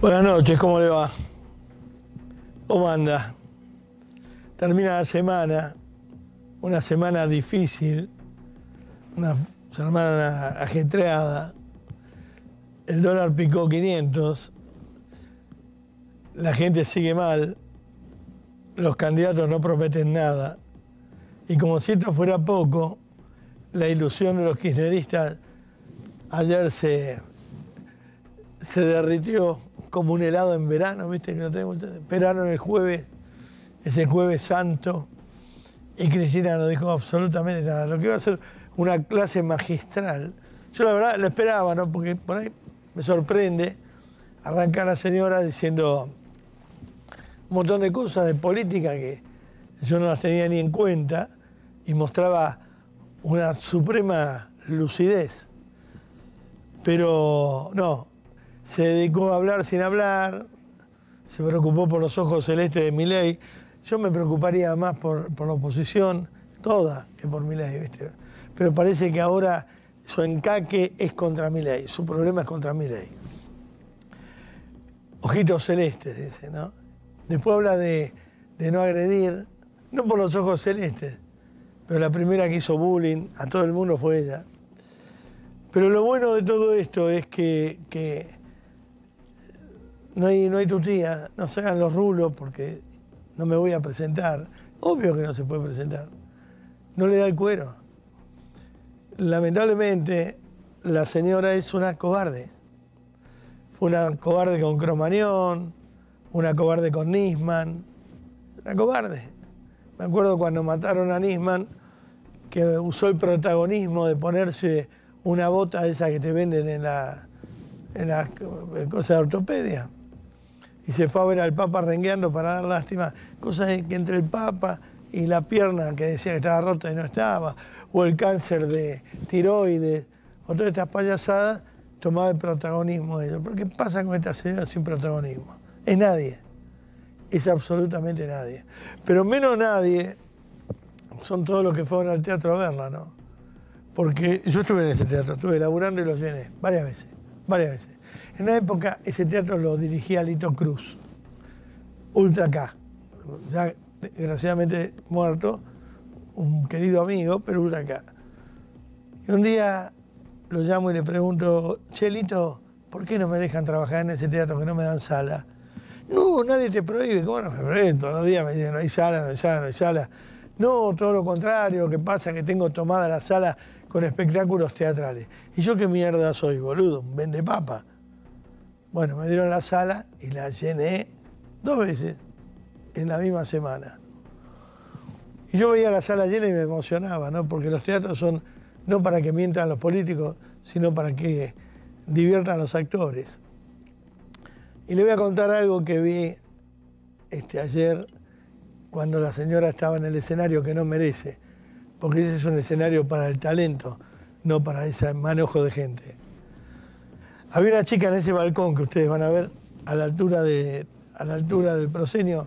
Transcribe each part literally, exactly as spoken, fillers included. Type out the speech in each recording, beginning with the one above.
Buenas noches, ¿cómo le va? ¿Cómo anda? Termina la semana, una semana difícil, una semana ajetreada. El dólar picó quinientos, la gente sigue mal, los candidatos no prometen nada. Y como si esto fuera poco, la ilusión de los kirchneristas ayer se, se derritió como un helado en verano, ¿viste? No tenemos... Esperaron el jueves, ese jueves santo, y Cristina no dijo absolutamente nada. Lo que iba a ser una clase magistral. Yo la verdad lo esperaba, ¿no? Porque por ahí me sorprende arrancar la señora diciendo un montón de cosas de política que yo no las tenía ni en cuenta y mostraba una suprema lucidez. Pero no. Se dedicó a hablar sin hablar, se preocupó por los ojos celestes de Milei. Yo me preocuparía más por, por la oposición, toda, que por Milei, ¿viste? Pero parece que ahora su encaque es contra Milei, su problema es contra Milei. Ojitos celestes, dice, ¿no? Después habla de, de no agredir, no por los ojos celestes, pero la primera que hizo bullying a todo el mundo fue ella. Pero lo bueno de todo esto es que... que No hay, no hay tutía, no se hagan los rulos porque no me voy a presentar. Obvio que no se puede presentar. No le da el cuero. Lamentablemente, la señora es una cobarde. Fue una cobarde con Cromañón, una cobarde con Nisman. Una cobarde. Me acuerdo cuando mataron a Nisman, que usó el protagonismo de ponerse una bota de esa que te venden en la, en la cosa de ortopedia. Y se fue a ver al Papa rengueando para dar lástima. Cosas que entre el Papa y la pierna que decía que estaba rota y no estaba, o el cáncer de tiroides, o todas estas payasadas, tomaba el protagonismo de ellos. Pero ¿qué pasa con esta señora sin protagonismo? Es nadie. Es absolutamente nadie. Pero menos nadie son todos los que fueron al teatro a verla, ¿no? Porque yo estuve en ese teatro, estuve laburando y lo llené varias veces, varias veces. En una época ese teatro lo dirigía Lito Cruz, Ultra K, ya desgraciadamente muerto, un querido amigo, pero Ultra K. Y un día lo llamo y le pregunto, che Lito, ¿por qué no me dejan trabajar en ese teatro que no me dan sala? No, nadie te prohíbe. ¿Cómo no me prohíben? Todos los días me dicen, no hay sala, no hay sala, no hay sala. No, todo lo contrario, lo que pasa es que tengo tomada la sala con espectáculos teatrales. ¿Y yo qué mierda soy, boludo? Un vendepapa. Bueno, me dieron la sala y la llené dos veces en la misma semana. Y yo veía la sala llena y me emocionaba, ¿no? Porque los teatros son no para que mientan los políticos, sino para que diviertan a los actores. Y le voy a contar algo que vi este, ayer cuando la señora estaba en el escenario que no merece, porque ese es un escenario para el talento, no para ese manojo de gente. Había una chica en ese balcón que ustedes van a ver a la altura, de, a la altura del proscenio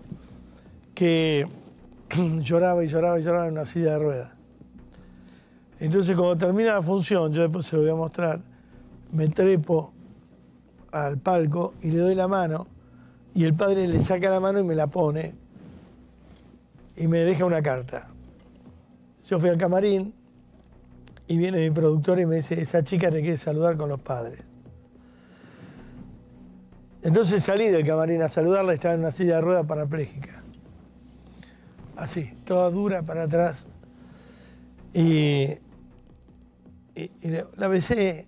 que lloraba y lloraba y lloraba en una silla de ruedas. Entonces cuando termina la función, yo después se lo voy a mostrar, me trepo al palco y le doy la mano y el padre le saca la mano y me la pone y me deja una carta. Yo fui al camarín y viene mi productor y me dice, esa chica te quiere saludar con los padres. Entonces salí del camarín a saludarla, estaba en una silla de ruedas parapléjica. Así, toda dura para atrás. Y, y, y la besé.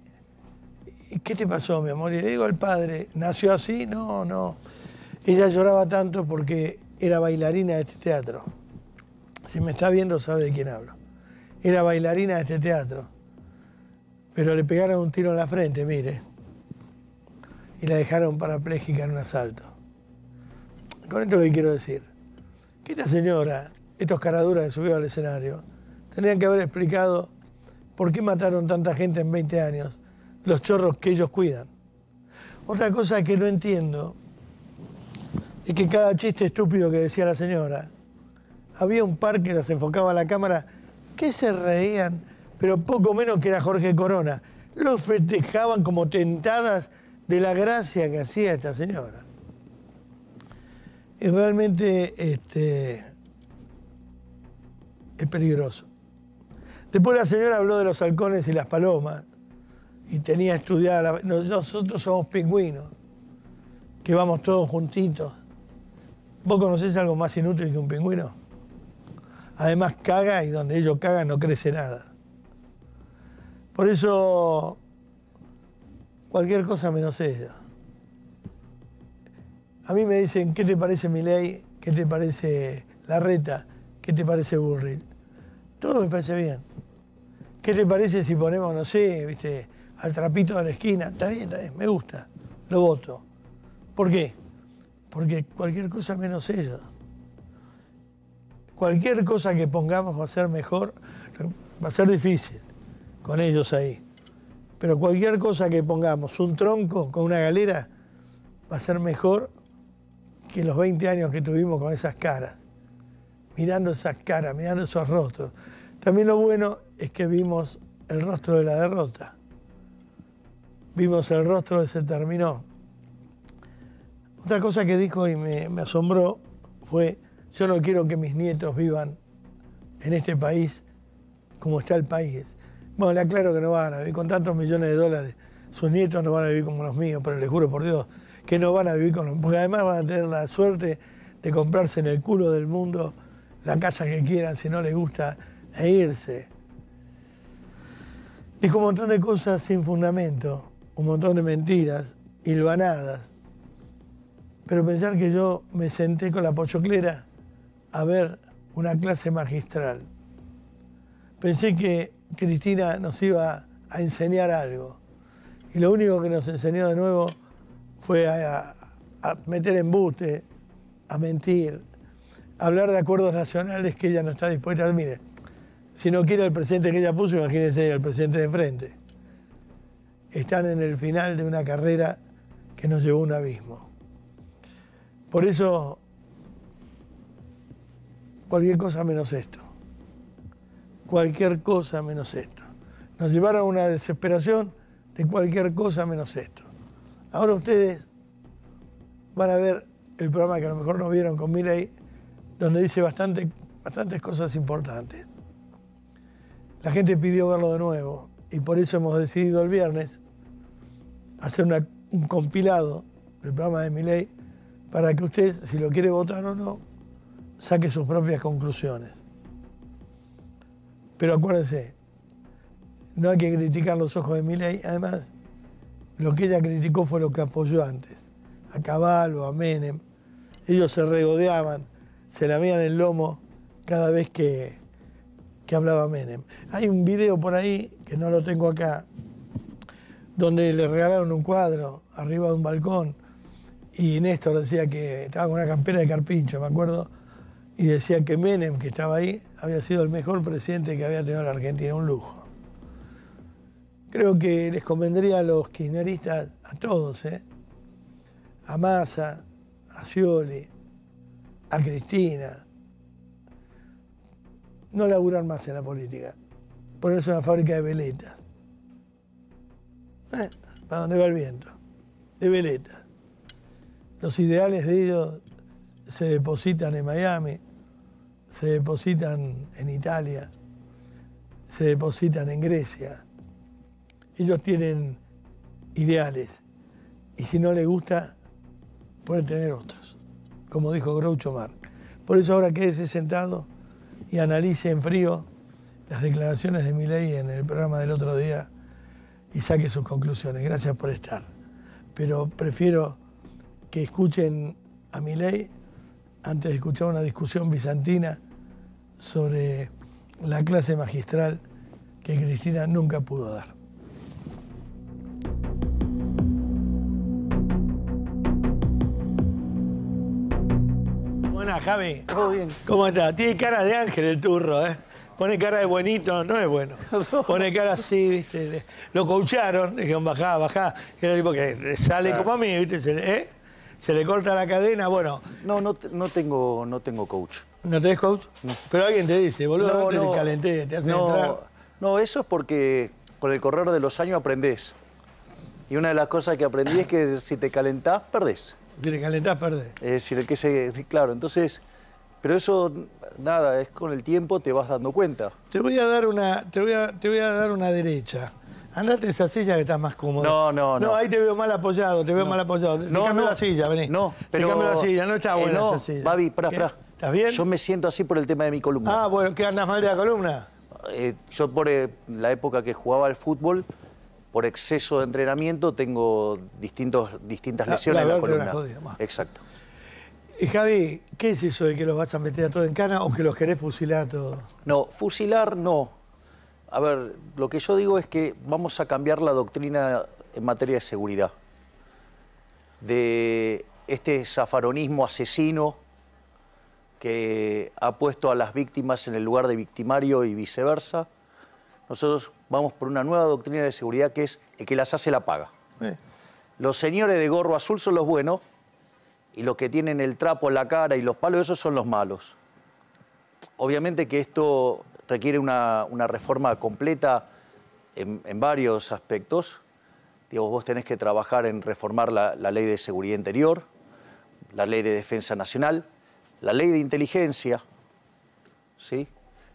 ¿Qué te pasó, mi amor? Y le digo al padre, ¿nació así? No, no. Ella lloraba tanto porque era bailarina de este teatro. Si me está viendo sabe de quién hablo. Era bailarina de este teatro. Pero le pegaron un tiro en la frente, mire. Y la dejaron parapléjica en un asalto. Con esto que quiero decir, que esta señora, estos caraduras que subieron al escenario, tendrían que haber explicado por qué mataron tanta gente en veinte años, los chorros que ellos cuidan. Otra cosa que no entiendo es que cada chiste estúpido que decía la señora, había un par que los enfocaba a la cámara, que se reían, pero poco menos que era Jorge Corona. Los festejaban como tentadas de la gracia que hacía esta señora. Y realmente este, es peligroso. Después la señora habló de los halcones y las palomas y tenía estudiada... La... Nosotros somos pingüinos, que vamos todos juntitos. ¿Vos conocés algo más inútil que un pingüino? Además caga y donde ellos cagan no crece nada. Por eso, cualquier cosa menos ella. A mí me dicen, ¿qué te parece Milei? ¿Qué te parece Larreta? ¿Qué te parece Bullrich? Todo me parece bien. ¿Qué te parece si ponemos, no sé, viste, al trapito de la esquina? Está bien, está bien, me gusta, lo voto. ¿Por qué? Porque cualquier cosa menos ella. Cualquier cosa que pongamos va a ser mejor, va a ser difícil con ellos ahí. Pero cualquier cosa que pongamos, un tronco con una galera, va a ser mejor que los veinte años que tuvimos con esas caras. Mirando esas caras, mirando esos rostros. También lo bueno es que vimos el rostro de la derrota. Vimos el rostro de se terminó. Otra cosa que dijo y me, me asombró fue: yo no quiero que mis nietos vivan en este país como está el país. Bueno, le aclaro que no van a vivir con tantos millones de dólares. Sus nietos no van a vivir como los míos, pero les juro por Dios que no van a vivir con los... Porque además van a tener la suerte de comprarse en el culo del mundo la casa que quieran, si no les gusta, e irse. Dijo un montón de cosas sin fundamento, un montón de mentiras, hilvanadas. Pero pensar que yo me senté con la pochoclera a ver una clase magistral. Pensé que Cristina nos iba a enseñar algo. Y lo único que nos enseñó de nuevo fue a, a meter embuste, a mentir, a hablar de acuerdos nacionales que ella no está dispuesta a... Mire, si no quiere el presidente que ella puso, imagínense el presidente de frente. Están en el final de una carrera que nos llevó a un abismo. Por eso, cualquier cosa menos esto. Cualquier cosa menos esto. Nos llevaron a una desesperación de cualquier cosa menos esto. Ahora ustedes van a ver el programa que a lo mejor no vieron con Milei, donde dice bastante, bastantes cosas importantes. La gente pidió verlo de nuevo y por eso hemos decidido el viernes hacer una, un compilado del programa de Milei, para que usted, si lo quiere votar o no, saque sus propias conclusiones. Pero acuérdense, no hay que criticar los ojos de Milei. Además, lo que ella criticó fue lo que apoyó antes, a Caballo, a Menem. Ellos se regodeaban, se lamean el lomo cada vez que, que hablaba Menem. Hay un video por ahí, que no lo tengo acá, donde le regalaron un cuadro arriba de un balcón. Y Néstor decía que estaba con una campera de carpincho, me acuerdo, y decía que Menem, que estaba ahí, había sido el mejor presidente que había tenido la Argentina, un lujo. Creo que les convendría a los kirchneristas, a todos, ¿eh? A Massa, a Scioli, a Cristina, no laburar más en la política, ponerse una fábrica de veletas. Eh, para donde va el viento, de veletas. Los ideales de ellos se depositan en Miami, se depositan en Italia, se depositan en Grecia. Ellos tienen ideales y si no les gusta, pueden tener otros, como dijo Groucho Marx. Por eso ahora quédese sentado y analice en frío las declaraciones de Milei en el programa del otro día y saque sus conclusiones. Gracias por estar, pero prefiero que escuchen a Milei antes de escuchar una discusión bizantina sobre la clase magistral que Cristina nunca pudo dar. Buenas, Javi. ¿Todo bien? ¿Cómo estás? Tiene cara de ángel el turro, ¿eh? Pone cara de buenito, no es bueno. Pone cara así, ¿viste? Lo coacharon, dijeron bajá, bajá. Era tipo que sale claro, como a mí, ¿viste? ¿Eh? Se le corta la cadena, bueno. No, no, no, tengo, no tengo coach. ¿No tenés coach? No. Pero alguien te dice, boludo, no, no te no, calenté, te hacen no, entrar. No, eso es porque con el correr de los años aprendés. Y una de las cosas que aprendí es que si te calentás, perdés. Si te calentás, perdés. Es decir, que se, claro, entonces... Pero eso, nada, es con el tiempo te vas dando cuenta. Te voy a dar una, te voy a, te voy a dar una derecha. Andate esa silla que está más cómoda. No, no, no. No, ahí te veo mal apoyado, te veo no. mal apoyado. Te no, cambio no. la silla, vení. No, pero... Te cambio la silla, no está buena eh, no, esa silla. Babi, pará, pará. ¿Estás bien? Yo me siento así por el tema de mi columna. Ah, bueno, ¿qué andás mal de la columna? Eh, yo por eh, la época que jugaba al fútbol, por exceso de entrenamiento, tengo distintos, distintas lesiones la, la en la columna. Jodida, exacto. Y Javi, ¿qué es eso de que los vas a meter a todos en cana o que los querés fusilar a todos? No, fusilar no. A ver, lo que yo digo es que vamos a cambiar la doctrina en materia de seguridad. De este zaffaronismo asesino que ha puesto a las víctimas en el lugar de victimario y viceversa. Nosotros vamos por una nueva doctrina de seguridad que es el que las hace la paga. Eh. Los señores de gorro azul son los buenos y los que tienen el trapo en la cara y los palos, esos son los malos. Obviamente que esto requiere una, una reforma completa en, en varios aspectos. Digamos, vos tenés que trabajar en reformar la, la ley de seguridad interior, la ley de defensa nacional, la ley de inteligencia, ¿sí?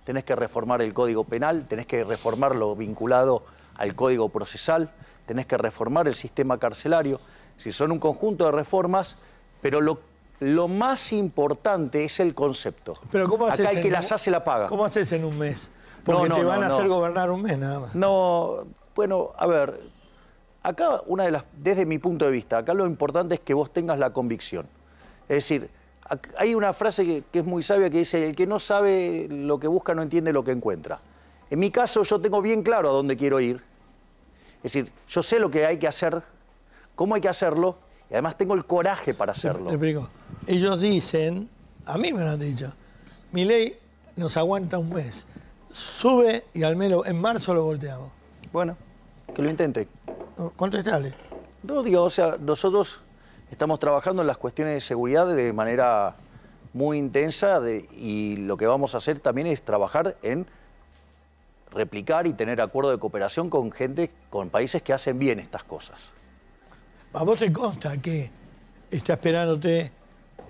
Tenés que reformar el Código Penal, tenés que reformar lo vinculado al Código Procesal, tenés que reformar el sistema carcelario. Si son un conjunto de reformas... Pero lo, lo más importante es el concepto. Pero ¿cómo haces? Acá el que las hace la paga. ¿Cómo haces en un mes? Porque no, no, te van no, a hacer no. gobernar un mes nada más. No, bueno, a ver, acá una de las, desde mi punto de vista, acá lo importante es que vos tengas la convicción. Es decir, hay una frase que, que es muy sabia que dice, el que no sabe lo que busca no entiende lo que encuentra. En mi caso yo tengo bien claro a dónde quiero ir. Es decir, yo sé lo que hay que hacer, cómo hay que hacerlo, y además tengo el coraje para hacerlo. Te explico. Ellos dicen, a mí me lo han dicho, Milei nos aguanta un mes, sube y al menos en marzo lo volteamos. Bueno, que lo intente. Contestale. No, digo, o sea, nosotros estamos trabajando en las cuestiones de seguridad de manera muy intensa de, y lo que vamos a hacer también es trabajar en replicar y tener acuerdo de cooperación con gente, con países que hacen bien estas cosas. ¿A vos te consta que está esperándote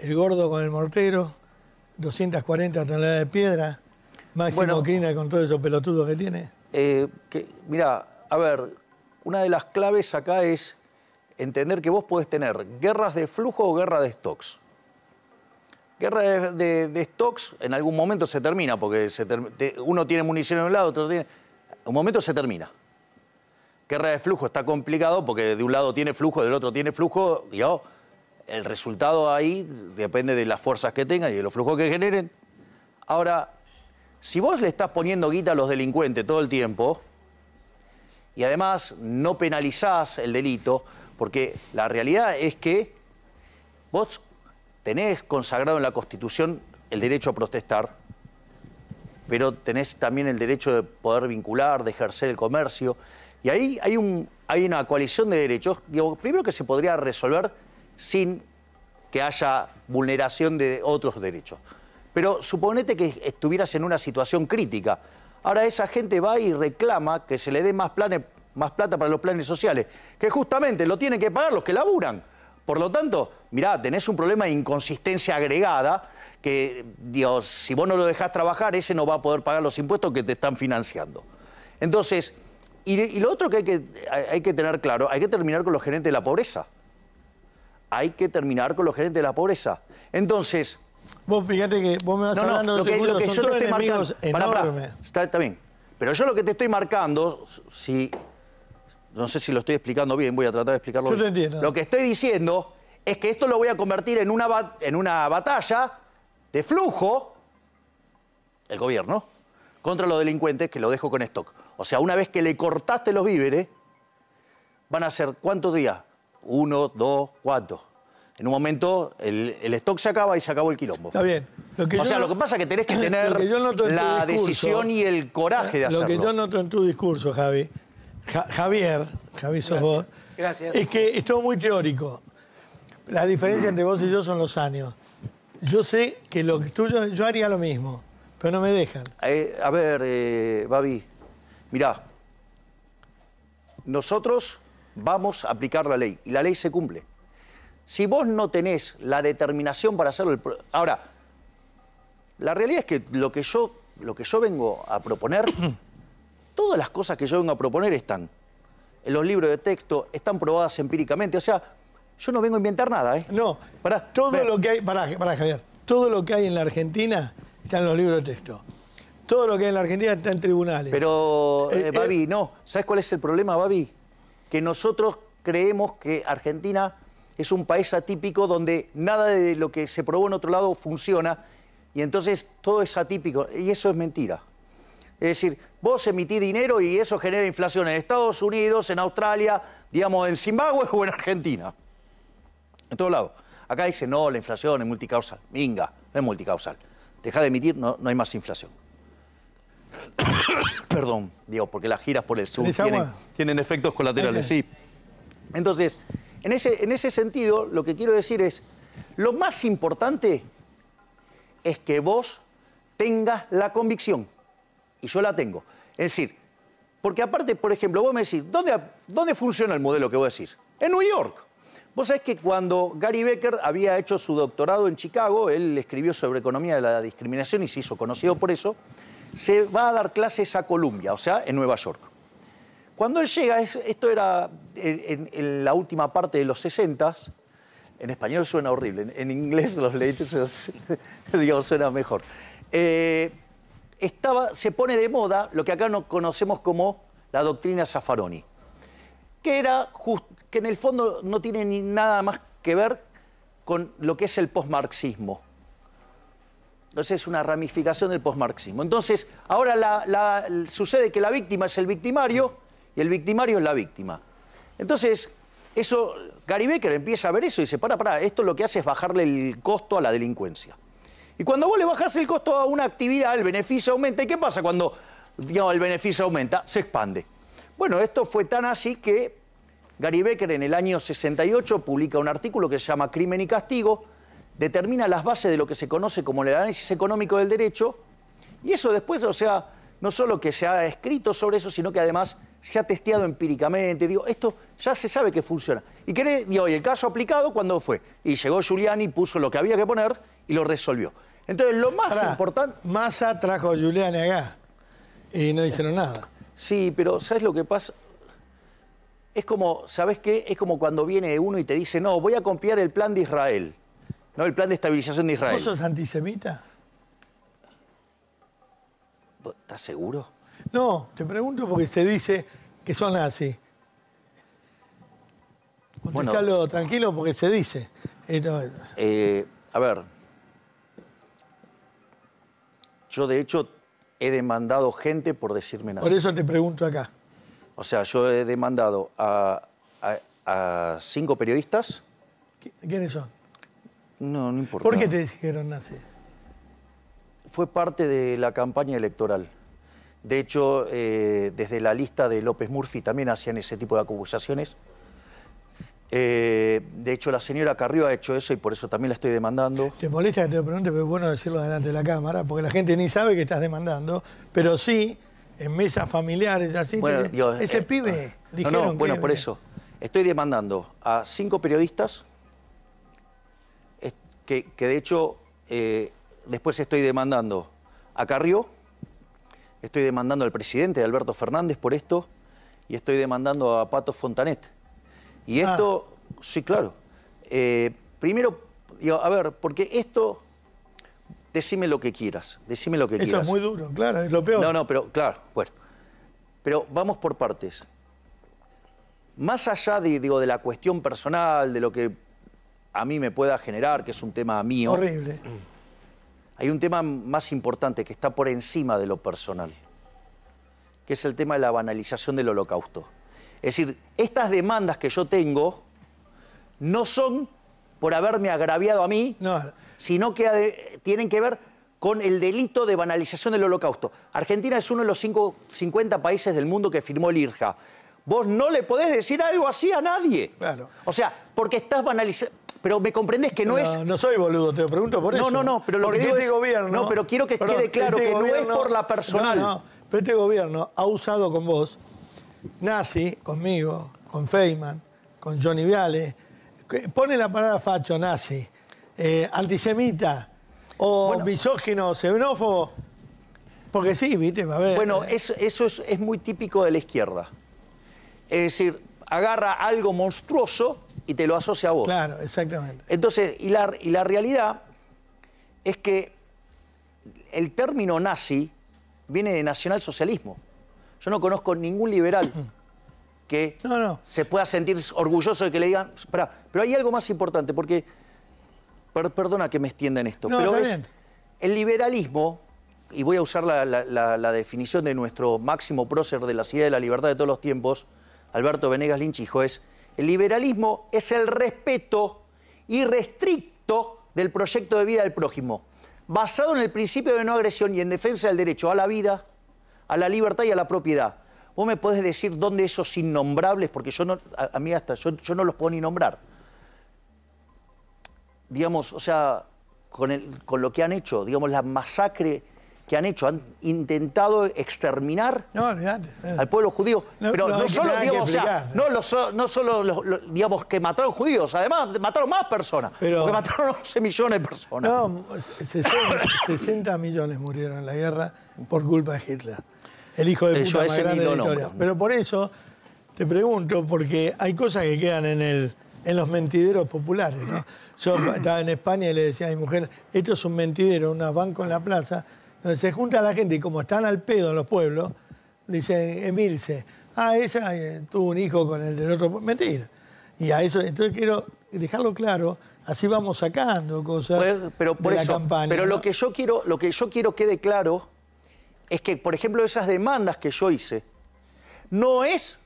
el gordo con el mortero, doscientas cuarenta toneladas de piedra, Máximo bueno, Crina con todos esos pelotudos que tiene? Eh, que, mirá, a ver, una de las claves acá es entender que vos podés tener guerras de flujo o guerra de stocks. Guerra de, de, de stocks en algún momento se termina, porque se ter, te, uno tiene munición en un lado, otro tiene... En un momento se termina. Guerra de flujo está complicado porque de un lado tiene flujo, del otro tiene flujo. Digamos, el resultado ahí depende de las fuerzas que tengan y de los flujos que generen. Ahora, si vos le estás poniendo guita a los delincuentes todo el tiempo y además no penalizás el delito, porque la realidad es que vos tenés consagrado en la Constitución el derecho a protestar, pero tenés también el derecho de poder vincular, de ejercer el comercio... Y ahí hay, un, hay una coalición de derechos, digo, primero que se podría resolver sin que haya vulneración de otros derechos. Pero suponete que estuvieras en una situación crítica. Ahora esa gente va y reclama que se le dé más, planes, más plata para los planes sociales, que justamente lo tienen que pagar los que laburan. Por lo tanto, mirá, tenés un problema de inconsistencia agregada que, digo, si vos no lo dejás trabajar, ese no va a poder pagar los impuestos que te están financiando. Entonces... Y, de, y lo otro que hay, que hay que tener claro, hay que terminar con los gerentes de la pobreza. Hay que terminar con los gerentes de la pobreza. Entonces... Vos fíjate que vos me vas no, no, hablando de lo que, culo, lo que son yo todos estoy enemigos marcando, enormes. Para, para, está, está bien. Pero yo lo que te estoy marcando, si no sé si lo estoy explicando bien, voy a tratar de explicarlo yo bien. Yo te entiendo. Lo que estoy diciendo es que esto lo voy a convertir en una, en una batalla de flujo, el gobierno, contra los delincuentes, que lo dejo con stock. O sea, una vez que le cortaste los víveres, van a ser ¿cuántos días? Uno, dos, cuatro. En un momento el, el stock se acaba y se acabó el quilombo. Está bien. Lo que o sea, no, lo que pasa es que tenés que tener que la discurso, decisión y el coraje de hacerlo. Lo que yo noto en tu discurso, Javi, ja, Javier, Javi sos Gracias. vos, Gracias. es que es todo muy teórico. La diferencia entre vos y yo son los años. Yo sé que lo tuyo, yo haría lo mismo, pero no me dejan. Eh, a ver, eh, Babi... Mirá, nosotros vamos a aplicar la ley. Y la ley se cumple. Si vos no tenés la determinación para hacerlo... El... Ahora, la realidad es que lo que yo, lo que yo vengo a proponer, todas las cosas que yo vengo a proponer están en los libros de texto, están probadas empíricamente. O sea, yo no vengo a inventar nada, ¿eh? No, pará, todo pará. lo que hay... Pará, pará, Javier. Todo lo que hay en la Argentina está en los libros de texto. Todo lo que hay en la Argentina está en tribunales. Pero, eh, eh, Babi, eh... no. ¿Sabes cuál es el problema, Babi? Que nosotros creemos que Argentina es un país atípico donde nada de lo que se probó en otro lado funciona y entonces todo es atípico. Y eso es mentira. Es decir, vos emitís dinero y eso genera inflación en Estados Unidos, en Australia, digamos, en Zimbabue o en Argentina. En todos lados. Acá dicen, no, la inflación es multicausal. Minga, no es multicausal. Dejá de emitir, no, no hay más inflación. Perdón, digo, porque las giras por el sur tienen, tienen efectos colaterales, okay. Sí. Entonces, en ese, en ese sentido, lo que quiero decir es, lo más importante es que vos tengas la convicción. Y yo la tengo. Es decir, porque aparte, por ejemplo, vos me decís, ¿dónde, dónde funciona el modelo que vos decís? En New York. Vos sabés que cuando Gary Becker había hecho su doctorado en Chicago, él escribió sobre economía de la discriminación y se hizo conocido por eso, se va a dar clases a Columbia, o sea, en Nueva York. Cuando él llega, esto era en, en la última parte de los sesenta, en español suena horrible, en, en inglés los leídos, digamos, suena mejor. Eh, estaba, se pone de moda lo que acá no conocemos como la doctrina Zaffaroni, que era justo, que en el fondo no tiene ni nada más que ver con lo que es el postmarxismo. Entonces es una ramificación del postmarxismo. Entonces, ahora la, la, sucede que la víctima es el victimario y el victimario es la víctima. Entonces, eso, Gary Becker empieza a ver eso y dice, para, para, esto lo que hace es bajarle el costo a la delincuencia. Y cuando vos le bajás el costo a una actividad, el beneficio aumenta. ¿Y qué pasa cuando, digamos, el beneficio aumenta? Se expande. Bueno, esto fue tan así que Gary Becker en el año sesenta y ocho publica un artículo que se llama Crimen y Castigo, determina las bases de lo que se conoce como el análisis económico del derecho, y eso después, o sea, no solo que se ha escrito sobre eso, sino que además se ha testeado empíricamente. Digo, esto ya se sabe que funciona. Y que, digo, y el caso aplicado, ¿cuándo fue? Y llegó Giuliani, puso lo que había que poner y lo resolvió. Entonces, lo más Ahora, importante... Massa trajo a Giuliani acá y no hicieron nada. Sí, pero ¿sabes lo que pasa? Es como, ¿sabes qué? Es como cuando viene uno y te dice, no, voy a copiar el plan de Israel, no, el plan de estabilización de Israel. ¿Vos sos antisemita? ¿Estás seguro? No, te pregunto porque se dice que son nazis. Contestalo bueno, tranquilo porque se dice. Eh, no, eh, a ver, yo de hecho he demandado gente por decirme nazi. Por eso te pregunto acá. O sea, yo he demandado a, a, a cinco periodistas. ¿Quiénes son? No, no importa. ¿Por qué te dijeron nazi? Fue parte de la campaña electoral. De hecho, eh, desde la lista de López Murphy también hacían ese tipo de acusaciones. Eh, de hecho, la señora Carrió ha hecho eso y por eso también la estoy demandando. Te molesta que te lo pregunte, pero es bueno decirlo delante de la cámara, porque la gente ni sabe que estás demandando, pero sí... En mesas familiares, así. Bueno, te... Dios, ese eh, pibe, dijeron no, no, bueno, que... por eso. Estoy demandando a cinco periodistas, que, que de hecho, eh, después estoy demandando a Carrió, estoy demandando al presidente Alberto Fernández por esto, y estoy demandando a Pato Fontanet. Y esto, ah. sí, claro. Eh, primero, digo, a ver, porque esto... Decime lo que quieras, decime lo que Eso quieras. Eso es muy duro, claro, es lo peor. No, no, pero claro, bueno. Pero vamos por partes. Más allá de, digo, de la cuestión personal, de lo que a mí me pueda generar, que es un tema mío. Horrible. Hay un tema más importante que está por encima de lo personal, que es el tema de la banalización del Holocausto. Es decir, estas demandas que yo tengo no son por haberme agraviado a mí... No. sino que de, tienen que ver con el delito de banalización del Holocausto. Argentina es uno de los cinco, cincuenta países del mundo que firmó el I R J A. Vos no le podés decir algo así a nadie. Claro. O sea, porque estás banalizando... Pero me comprendés que no, no es... No soy boludo, te lo pregunto por no, eso. No, no, no, pero lo que digo este es... Gobierno, no, pero quiero que perdón, quede claro este que gobierno, no es por la personal. No, no, pero este gobierno ha usado con vos, nazi, conmigo, con Feynman, con Johnny Viale, pone la palabra facho, nazi, eh, antisemita o bueno, misógino, xenófobo, porque sí, viste, va a ver. Bueno, es, eso es, es muy típico de la izquierda. Es decir, agarra algo monstruoso y te lo asocia a vos. Claro, exactamente. Entonces, y la, y la realidad es que el término nazi viene de nacionalsocialismo. Yo no conozco ningún liberal que no, no. se pueda sentir orgulloso de que le digan... Espera, pero hay algo más importante, porque... Per, perdona que me extienda en esto, no, pero es, el liberalismo, y voy a usar la, la, la, la definición de nuestro máximo prócer de la ciudad de la libertad de todos los tiempos, Alberto Venegas Linchijo, es: el liberalismo es el respeto irrestricto del proyecto de vida del prójimo, basado en el principio de no agresión y en defensa del derecho a la vida, a la libertad y a la propiedad. Vos me podés decir dónde esos innombrables, porque yo no, a, a mí hasta, yo, yo no los puedo ni nombrar. Digamos, o sea, con, el, con lo que han hecho, digamos, la masacre que han hecho, han intentado exterminar no, mirate, eh. al pueblo judío. No, pero no, no solo, digamos, o sea, no, los, no solo los, los, digamos, que mataron judíos, además mataron más personas, pero, porque mataron once millones de personas. No, sesenta millones murieron en la guerra por culpa de Hitler, el hijo de puta más grande de la historia. Pero por eso te pregunto, porque hay cosas que quedan en el... en los mentideros populares, ¿no? Yo estaba en España y le decía a mi mujer, esto es un mentidero, unos bancos en la plaza, donde se junta la gente y como están al pedo en los pueblos, dicen, Emilce, ah, esa eh, tuvo un hijo con el del otro... Mentira. Y a eso, entonces quiero dejarlo claro, así vamos sacando cosas pues, pero por de eso, la campaña. Pero ¿no? lo, que yo quiero, lo que yo quiero quede claro es que, por ejemplo, esas demandas que yo hice, no es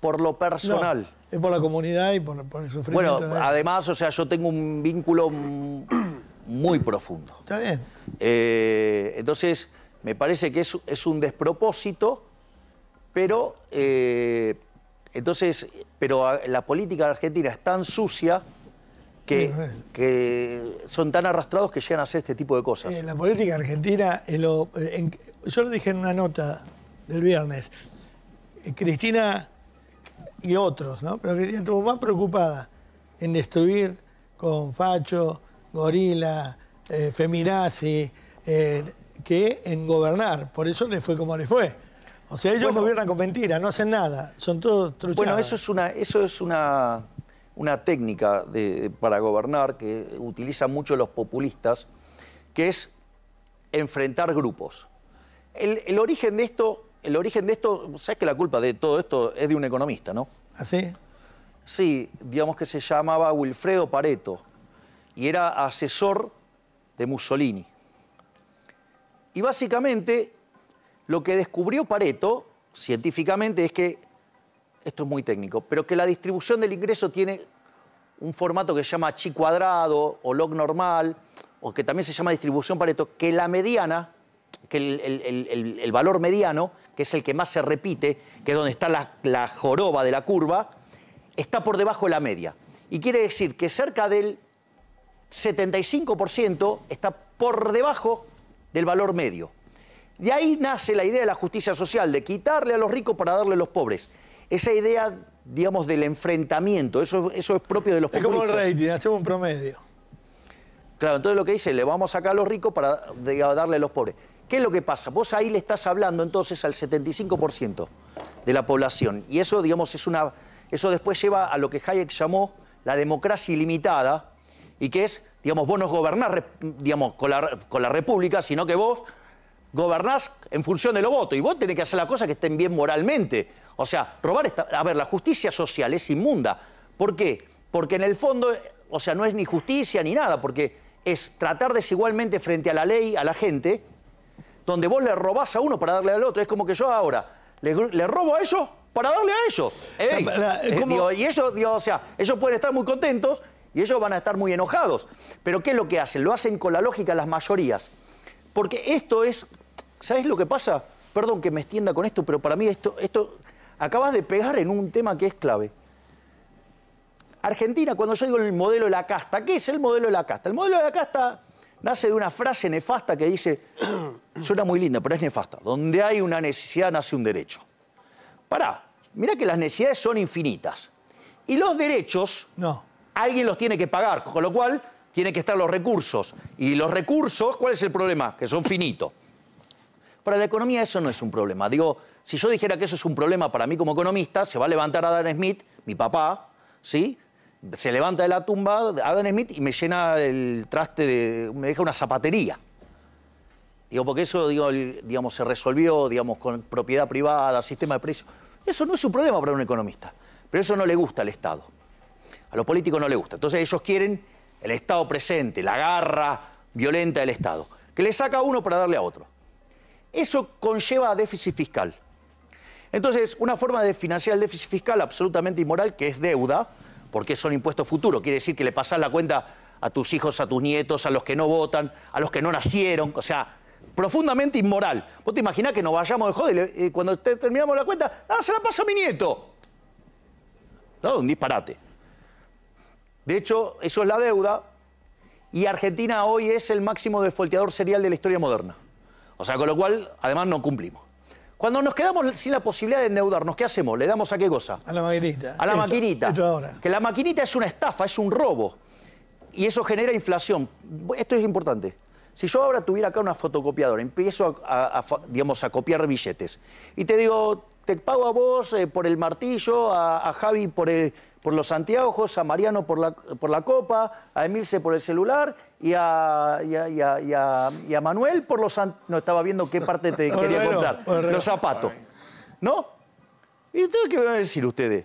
por lo personal... No. Es por la comunidad y por, por el sufrimiento. Bueno, además, o sea, yo tengo un vínculo muy profundo. Está bien. Eh, entonces, me parece que es, es un despropósito, pero, eh, entonces, pero la política argentina es tan sucia que, sí, que son tan arrastrados que llegan a hacer este tipo de cosas. Eh, la política argentina, en lo, en, yo lo dije en una nota del viernes, eh, Cristina... y otros, ¿no? Pero que estuvo más preocupada en destruir con facho, gorila, eh, feminazi, eh, que en gobernar. Por eso le fue como le fue. O sea, ellos bueno, gobiernan con mentiras, no hacen nada, son todos truchados. Bueno, eso es una, eso es una, una técnica de, para gobernar que utilizan mucho los populistas, que es enfrentar grupos. El, el origen de esto... El origen de esto, ¿sabes que la culpa de todo esto es de un economista, no? ¿Ah, sí? Sí, digamos que se llamaba Wilfredo Pareto y era asesor de Mussolini. Y básicamente lo que descubrió Pareto, científicamente, es que, esto es muy técnico, pero que la distribución del ingreso tiene un formato que se llama chi cuadrado o log normal, o que también se llama distribución Pareto, que la mediana... que el, el, el, el valor mediano, que es el que más se repite, que es donde está la, la joroba de la curva, está por debajo de la media. Y quiere decir que cerca del setenta y cinco por ciento está por debajo del valor medio. De ahí nace la idea de la justicia social, de quitarle a los ricos para darle a los pobres. Esa idea, digamos, del enfrentamiento, eso, eso es propio de los pobres. Es como el rating, hacemos un promedio. Claro, entonces lo que dice, le vamos a sacar a los ricos para darle a los pobres. ¿Qué es lo que pasa? Vos ahí le estás hablando entonces al setenta y cinco por ciento de la población. Y eso, digamos, es una... Eso después lleva a lo que Hayek llamó la democracia ilimitada, y que es, digamos, vos no gobernás, digamos, con la, con la república, sino que vos gobernás en función de los votos. Y vos tenés que hacer las cosas que estén bien moralmente. O sea, robar esta... A ver, la justicia social es inmunda. ¿Por qué? Porque en el fondo, o sea, no es ni justicia ni nada, porque es tratar desigualmente frente a la ley, a la gente... donde vos le robás a uno para darle al otro. Es como que yo ahora le, le robo a ellos para darle a ellos. Ey, la, la, eh, digo, y ellos, digo, o sea, ellos pueden estar muy contentos y ellos van a estar muy enojados. Pero ¿qué es lo que hacen? Lo hacen con la lógica las mayorías. Porque esto es... ¿Sabés lo que pasa? Perdón que me extienda con esto, pero para mí esto... esto acabas de pegar en un tema que es clave. Argentina, cuando yo digo el modelo de la casta, ¿qué es el modelo de la casta? El modelo de la casta... nace de una frase nefasta que dice, suena muy linda, pero es nefasta, donde hay una necesidad nace un derecho. Pará, Mirá que las necesidades son infinitas. Y los derechos, no. Alguien los tiene que pagar, con lo cual tienen que estar los recursos. Y los recursos, ¿cuál es el problema? Que son finitos. Para la economía eso no es un problema. Digo, si yo dijera que eso es un problema para mí como economista, se va a levantar Adam Smith, mi papá, ¿sí? Se levanta de la tumba Adam Smith y me llena el traste de... me deja una zapatería. Digo, porque eso, digo, el, digamos, se resolvió, digamos, con propiedad privada, sistema de precios. Eso no es un problema para un economista. Pero eso no le gusta al Estado. A los políticos no les gusta. Entonces ellos quieren el Estado presente, la garra violenta del Estado, que le saca a uno para darle a otro. Eso conlleva déficit fiscal. Entonces, una forma de financiar el déficit fiscal absolutamente inmoral, que es deuda, porque son impuestos futuros. Quiere decir que le pasás la cuenta a tus hijos, a tus nietos, a los que no votan, a los que no nacieron. O sea, profundamente inmoral. Vos te imaginás que nos vayamos de joder y cuando terminamos la cuenta, ¡ah, se la pasa a mi nieto! No, un disparate. De hecho, eso es la deuda. Y Argentina hoy es el máximo desfolteador serial de la historia moderna. O sea, con lo cual, además, no cumplimos. Cuando nos quedamos sin la posibilidad de endeudarnos, ¿qué hacemos? ¿Le damos a qué cosa? A la maquinita. A la esto, maquinita. Esto ahora. Que la maquinita es una estafa, es un robo. Y eso genera inflación. Esto es importante. Si yo ahora tuviera acá una fotocopiadora, empiezo a, a, a, digamos, a copiar billetes, y te digo, te pago a vos eh, por el martillo, a, a Javi por, el, por los anteojos, a Mariano por la, por la copa, a Emilce por el celular, y a, y a, y a, y a, y a Manuel por los... No, estaba viendo qué parte te quería contar. Los zapatos. ¿No? ¿Y ustedes qué me van a decir ustedes?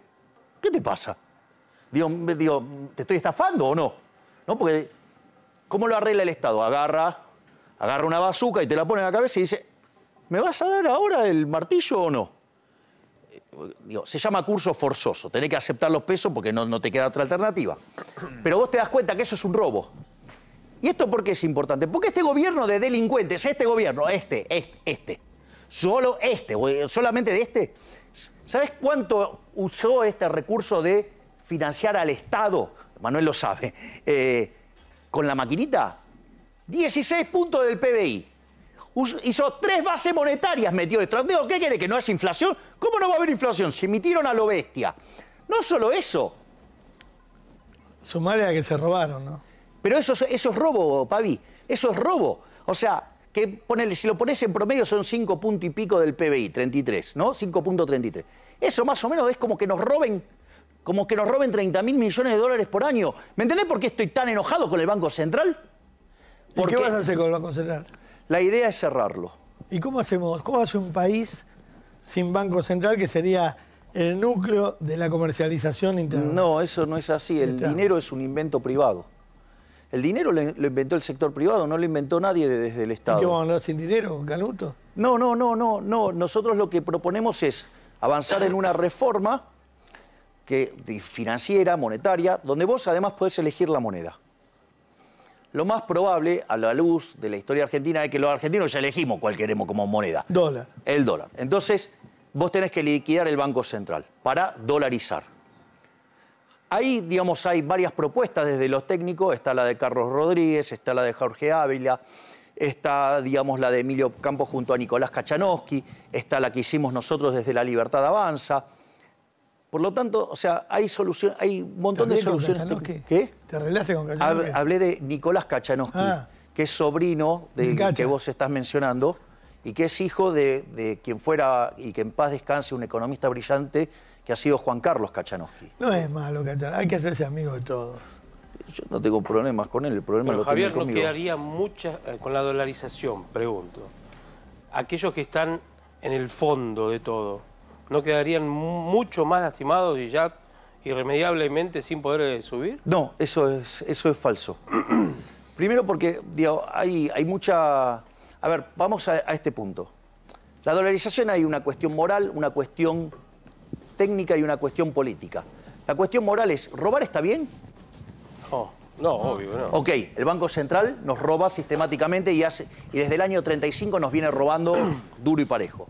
¿Qué te pasa? Digo, digo, ¿te estoy estafando o no? ¿No? Porque... ¿cómo lo arregla el Estado? Agarra, agarra una bazuca y te la pone en la cabeza y dice, ¿me vas a dar ahora el martillo o no? Digo, se llama curso forzoso, tenés que aceptar los pesos porque no, no te queda otra alternativa. Pero vos te das cuenta que eso es un robo. ¿Y esto por qué es importante? Porque este gobierno de delincuentes, este gobierno, este, este, este, solo este, solamente de este, ¿sabés cuánto usó este recurso de financiar al Estado? Manuel lo sabe. Eh, Con la maquinita, dieciséis puntos del P B I. Hizo tres bases monetarias, metió de trasteo. ¿Qué quiere? ¿Que no haya inflación? ¿Cómo no va a haber inflación? Se emitieron a lo bestia. No solo eso. Sumale a que se robaron, ¿no? Pero eso, eso es robo, Babi. Eso es robo. O sea, que ponele, si lo pones en promedio son cinco puntos y pico del P B I, treinta y tres, ¿no? cinco punto treinta y tres. Eso más o menos es como que nos roben... como que nos roben treinta mil millones de dólares por año. ¿Me entendés por qué estoy tan enojado con el Banco Central? Porque... ¿y qué vas a hacer con el Banco Central? La idea es cerrarlo. ¿Y cómo hacemos? ¿Cómo hace un país sin Banco Central que sería el núcleo de la comercialización interna? No, eso no es así. El interno. Dinero es un invento privado. El dinero lo inventó el sector privado, no lo inventó nadie desde el Estado. ¿Y qué vamos a hablar sin dinero, Canuto? No, no, no, no, no. Nosotros lo que proponemos es avanzar en una reforma... que, financiera, monetaria, donde vos además podés elegir la moneda. Lo más probable, a la luz de la historia argentina, es que los argentinos ya elegimos cuál queremos como moneda. Dólar. El dólar. Entonces, vos tenés que liquidar el Banco Central para dolarizar. Ahí, digamos, hay varias propuestas desde los técnicos. Está la de Carlos Rodríguez, está la de Jorge Ávila, está, digamos, la de Emilio Campos junto a Nicolás Kachanowski, está la que hicimos nosotros desde La Libertad Avanza. Por lo tanto, o sea, hay solución, hay un montón de soluciones. Que, ¿qué? ¿Te arreglaste con Kachanowski? Hablé de Nicolás Kachanowski, ah, que es sobrino de que vos estás mencionando y que es hijo de, de quien fuera y que en paz descanse un economista brillante que ha sido Juan Carlos Kachanowski. No es malo, Kachanowski, hay que hacerse amigo de todos. Yo no tengo problemas con él, el problema lo Javier, tengo conmigo. Javier, ¿no quedaría mucha eh, con la dolarización? Pregunto. Aquellos que están en el fondo de todo, ¿no quedarían mucho más lastimados y ya irremediablemente sin poder subir? No, eso es, eso es falso. Primero porque digo, hay, hay mucha... A ver, vamos a, a este punto. La dolarización hay una cuestión moral, una cuestión técnica y una cuestión política. La cuestión moral es, ¿robar está bien? No, no, obvio, no. Ok, el Banco Central nos roba sistemáticamente y, hace, y desde el año treinta y cinco nos viene robando duro y parejo.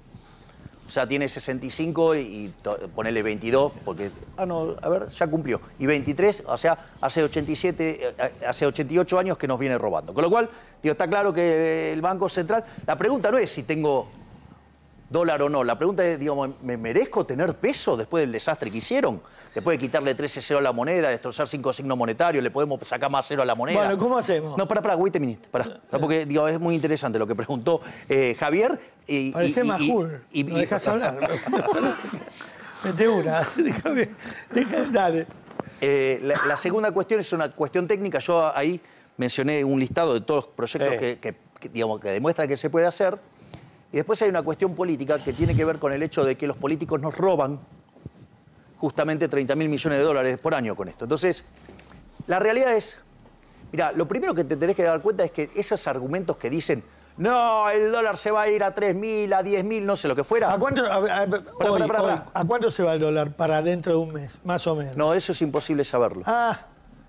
O sea, tiene sesenta y cinco y ponele veintidós, porque, ah, no, a ver, ya cumplió. Y veintitrés, o sea, hace ochenta y siete, hace ochenta y ocho años que nos viene robando. Con lo cual, digo, está claro que el Banco Central... La pregunta no es si tengo dólar o no. La pregunta es, digamos, ¿me merezco tener peso después del desastre que hicieron? Después de quitarle trece ceros a la moneda, destrozar cinco signos monetarios, le podemos sacar más cero a la moneda. Bueno, ¿cómo hacemos? No, para, para, wait a minute, para. No, porque digo, es muy interesante lo que preguntó eh, Javier. Y, Parece y, Majur, y, y, no y, dejas y... hablar. Mete una, déjame, déjame, dale. Eh, la, la segunda cuestión es una cuestión técnica. Yo ahí mencioné un listado de todos los proyectos sí. que, que, que, digamos, que demuestran que se puede hacer. Y después hay una cuestión política que tiene que ver con el hecho de que los políticos nos roban justamente treinta mil millones de dólares por año con esto. Entonces, la realidad es... Mirá, lo primero que te tenés que dar cuenta es que esos argumentos que dicen no, el dólar se va a ir a tres mil, a diez mil, no sé lo que fuera. ¿A cuánto, a, a, pará, hoy, pará, pará. Hoy, ¿a cuánto se va el dólar para dentro de un mes, más o menos? No, eso es imposible saberlo. Ah...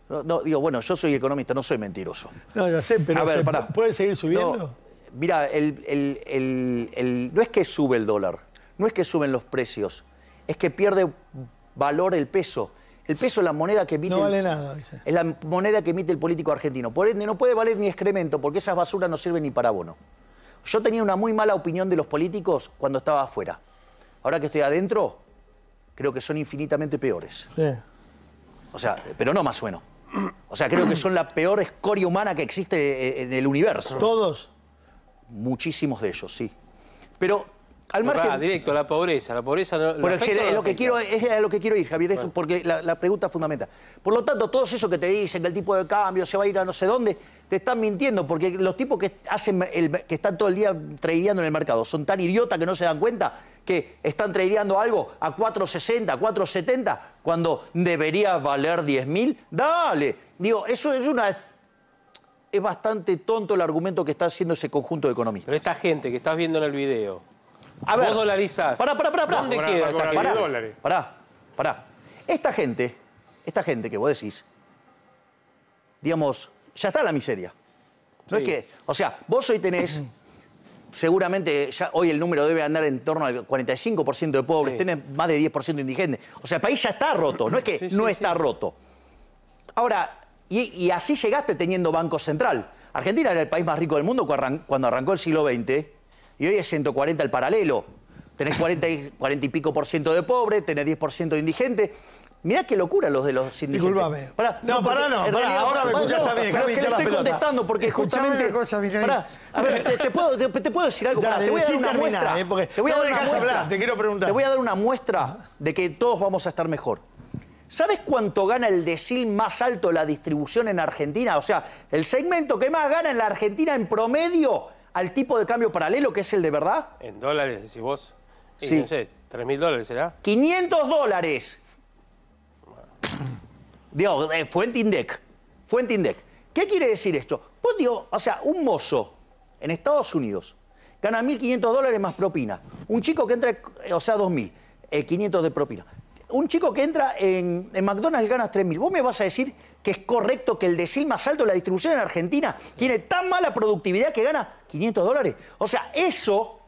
No, no, digo, bueno, yo soy economista, no soy mentiroso. No, ya sé, pero a ver, pará. ¿Puede seguir subiendo? No, mira, el, el, el, el, no es que sube el dólar, no es que suben los precios, es que pierde valor el peso. El peso es la moneda que emite... No vale el, nada, dice. Es la moneda que emite el político argentino. Por ende, no puede valer ni excremento, porque esas basuras no sirven ni para abono. Yo tenía una muy mala opinión de los políticos cuando estaba afuera. Ahora que estoy adentro, creo que son infinitamente peores. Sí. O sea, pero no más bueno. O sea, creo que son la peor escoria humana que existe en el universo. ¿Todos? Muchísimos de ellos, sí. Pero al margen... Va directo a la pobreza. La pobreza no, pero afecta, es, que, lo que quiero, es a lo que quiero ir, Javier, bueno. porque la, la pregunta es fundamental. Por lo tanto, todos esos que te dicen que el tipo de cambio se va a ir a no sé dónde, te están mintiendo, porque los tipos que, hacen el, que están todo el día tradeando en el mercado son tan idiotas que no se dan cuenta que están tradeando algo a cuatro sesenta, cuatro setenta, cuando debería valer diez mil. ¡Dale! Digo, eso es una... Es bastante tonto el argumento que está haciendo ese conjunto de economistas. Pero esta gente que estás viendo en el video, a vos ver, dolarizás. Pará, pará, pará. ¿Dónde para, queda? Para, para, pará, pará, pará. Esta gente, esta gente que vos decís, digamos, ya está en la miseria. No sí. es que, o sea, vos hoy tenés, seguramente ya hoy el número debe andar en torno al cuarenta y cinco por ciento de pobres, sí. tenés más de diez por ciento de indigentes. O sea, el país ya está roto, no es que sí, sí, no está sí. roto. Ahora... Y, y así llegaste teniendo Banco Central. Argentina era el país más rico del mundo cuando arrancó el siglo veinte y hoy es ciento cuarenta el paralelo. Tenés cuarenta y pico por ciento de pobre, tenés diez por ciento de indigente. Mirá qué locura los de los indigentes. Disculpame. Pará, no, no pará, no. Pará, ahora me escuchás a mí. Pero que estoy contestando porque justamente... Cosa, pará, a ver, te, te, puedo, te, te puedo decir algo. Ya, te voy a dar una muestra. Eh, te voy a no dar una muestra. Hablar, te quiero preguntar. Te voy a dar una muestra de que todos vamos a estar mejor. ¿Sabes cuánto gana el decil más alto de la distribución en Argentina? O sea, el segmento que más gana en la Argentina en promedio al tipo de cambio paralelo, que es el de verdad. En dólares, decís vos. Y sí. No sé, tres mil dólares será. quinientos dólares. Bueno. Digo, eh, fuente INDEC. Fuente INDEC. ¿Qué quiere decir esto? Vos digo, o sea, un mozo en Estados Unidos gana mil quinientos dólares más propina. Un chico que entra, o sea, dos mil, eh, quinientos de propina. Un chico que entra en, en McDonald's gana tres mil. ¿Vos me vas a decir que es correcto que el decil más alto de la distribución en Argentina tiene tan mala productividad que gana quinientos dólares? O sea, eso,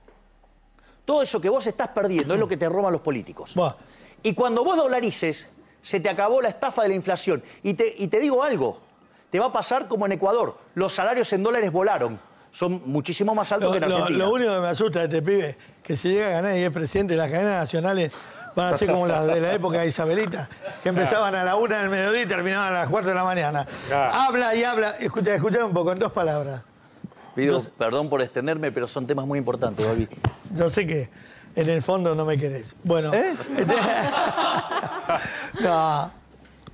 todo eso que vos estás perdiendo es lo que te roban los políticos. Bah. Y cuando vos dolarices, se te acabó la estafa de la inflación. Y te, y te digo algo, te va a pasar como en Ecuador. Los salarios en dólares volaron. Son muchísimo más altos lo, que en Argentina. Lo, lo único que me asusta de este pibe, que si llega a ganar y es presidente de las cadenas nacionales... Van a ser como las de la época de Isabelita, que empezaban claro. a la una del mediodía y terminaban a las cuatro de la mañana. Claro. Habla y habla. Escucha, escucha un poco, en dos palabras. Pido yo... perdón por extenderme, pero son temas muy importantes, Babi. Yo sé que en el fondo no me querés. Bueno. ¿Eh? no,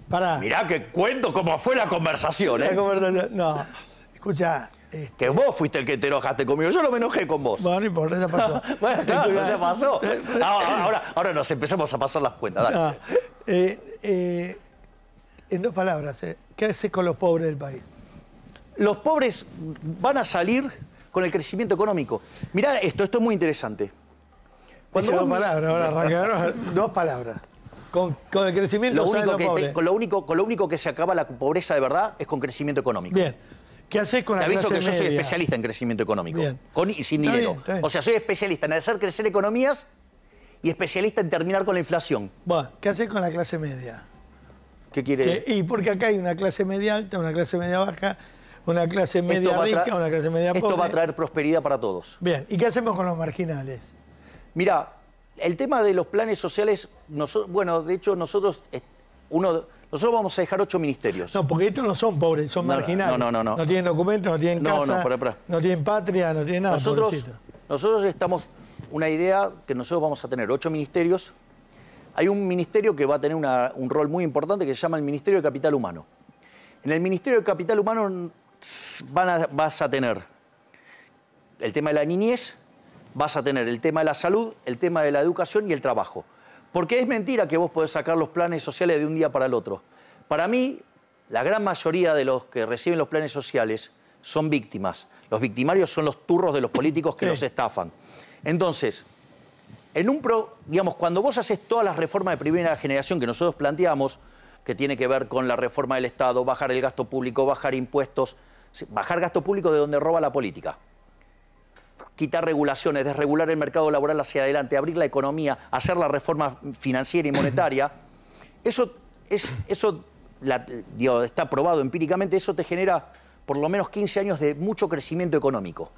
pará. Mirá que cuento cómo fue la conversación, ¿eh? La conversación. No, escucha... Este... Que vos fuiste el que te enojaste conmigo. Yo no me enojé con vos. Bueno, no importa, ya pasó. bueno, claro, no, ya pasó. Ahora, ahora, ahora nos empezamos a pasar las cuentas. Dale. No. Eh, eh, en dos palabras, ¿eh? ¿Qué haces con los pobres del país? Los pobres van a salir con el crecimiento económico. Mirá esto, esto es muy interesante. Cuando vos... Dos palabras, ahora arrancaron dos palabras. Con, con el crecimiento económico. Con, con lo único que se acaba la pobreza de verdad es con crecimiento económico. Bien. ¿Qué haces con la clase media? Te aviso que yo soy especialista en crecimiento económico. Bien. Con y sin dinero. Está bien, está bien. O sea, soy especialista en hacer crecer economías y especialista en terminar con la inflación. Bueno, ¿qué haces con la clase media? ¿Qué quieres? Y porque acá hay una clase media alta, una clase media baja, una clase media rica, una clase media pobre. Esto va a traer prosperidad para todos. Bien, ¿y qué hacemos con los marginales? Mirá, el tema de los planes sociales, nosotros, bueno, de hecho nosotros, uno, nosotros vamos a dejar ocho ministerios. No, porque estos no son pobres, son no, marginales. No, no, no, no. No tienen documentos, no tienen casa, no, no, para, para. no tienen patria, no tienen nada. Nosotros, nosotros estamos, una idea que nosotros vamos a tener ocho ministerios. Hay un ministerio que va a tener una, un rol muy importante que se llama el Ministerio de Capital Humano. En el Ministerio de Capital Humano van a, vas a tener el tema de la niñez, vas a tener el tema de la salud, el tema de la educación y el trabajo. Porque es mentira que vos podés sacar los planes sociales de un día para el otro. Para mí, la gran mayoría de los que reciben los planes sociales son víctimas. Los victimarios son los turros de los políticos que sí. los estafan. Entonces, en un pro, digamos, cuando vos haces todas las reformas de primera generación que nosotros planteamos, que tiene que ver con la reforma del Estado, bajar el gasto público, bajar impuestos, bajar gasto público de donde roba la política, quitar regulaciones, desregular el mercado laboral hacia adelante, abrir la economía, hacer la reforma financiera y monetaria, eso, es, eso la, digo, está probado empíricamente, eso te genera por lo menos quince años de mucho crecimiento económico.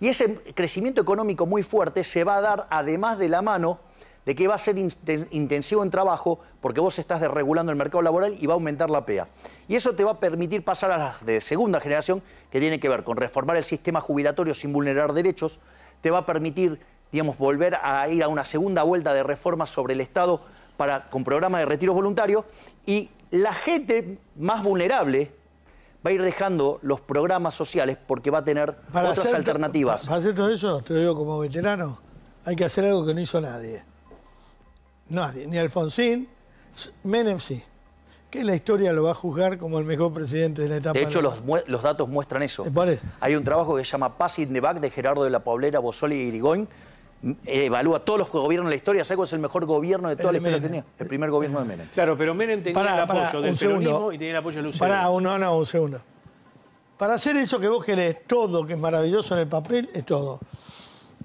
Y ese crecimiento económico muy fuerte se va a dar además de la mano de que va a ser intensivo en trabajo porque vos estás desregulando el mercado laboral y va a aumentar la P E A. Y eso te va a permitir pasar a las de segunda generación, que tiene que ver con reformar el sistema jubilatorio sin vulnerar derechos, te va a permitir, digamos, volver a ir a una segunda vuelta de reformas sobre el Estado para, con programas de retiros voluntarios, y la gente más vulnerable va a ir dejando los programas sociales porque va a tener para otras hacer, alternativas. Para hacer todo eso, te lo digo como veterano, hay que hacer algo que no hizo nadie. Nadie, ni Alfonsín, Menem sí, que la historia lo va a juzgar como el mejor presidente de la etapa. De hecho, los, los datos muestran eso. Hay un trabajo que se llama Pass in the Back de Gerardo de la Paulera, Bozzoli y Irigoyen, evalúa todos los gobiernos de la historia, ¿sabes cuál es el mejor gobierno de toda la historia que tenía? El primer gobierno de Menem. Claro, pero Menem tenía pará, el apoyo pará, del peronismo segundo. y tenía el apoyo del U C D. Pará, no, no, un segundo. Para hacer eso que vos querés, todo, que es maravilloso en el papel, es todo.